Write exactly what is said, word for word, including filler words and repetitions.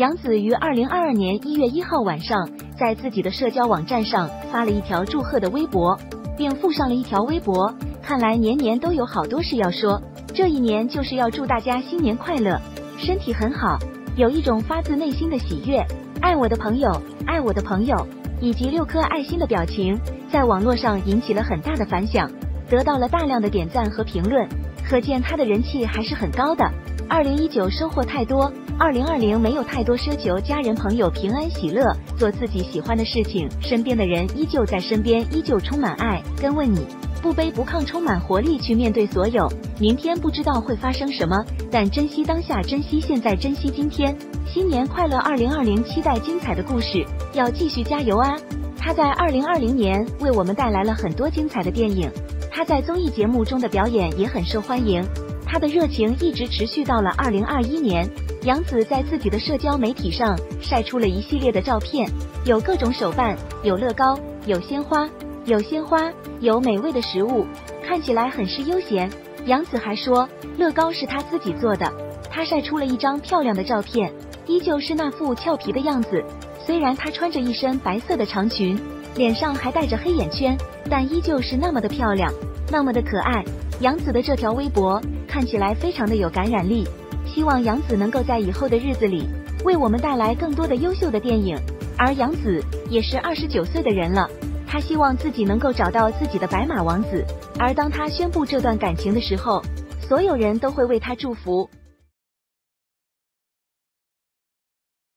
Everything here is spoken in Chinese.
杨紫于二零二二年一月一号晚上在自己的社交网站上发了一条祝贺的微博，并附上了一条微博。看来年年都有好多事要说，这一年就是要祝大家新年快乐，身体很好，有一种发自内心的喜悦。爱我的朋友，爱我的朋友，以及六颗爱心的表情，在网络上引起了很大的反响，得到了大量的点赞和评论，可见他的人气还是很高的。二零一九收获太多。二零二零没有太多奢求，家人朋友平安喜乐，做自己喜欢的事情，身边的人依旧在身边，依旧充满爱，跟问你，不卑不亢，充满活力去面对所有。明天不知道会发生什么，但珍惜当下，珍惜现在，珍惜今天。新年快乐二零二零，期待精彩的故事，要继续加油啊！他在二零二零年为我们带来了很多精彩的电影，他在综艺节目中的表演也很受欢迎，他的热情一直持续到了二零二一年。杨紫在自己的社交媒体上晒出了一系列的照片，有各种手办，有乐高，有鲜花，有鲜花，有美味的食物，看起来很是悠闲。杨紫还说，乐高是她自己做的。她晒出了一张漂亮的照片，依旧是那副俏皮的样子。虽然她穿着一身白色的长裙，脸上还带着黑眼圈，但依旧是那么的漂亮，那么的可爱。杨紫的这条微博看起来非常的有感染力。希望杨紫能够在以后的日子里为我们带来更多的优秀的电影。而杨紫也是二十九岁的人了，她希望自己能够找到自己的白马王子。而当她宣布这段感情的时候，所有人都会为她祝福。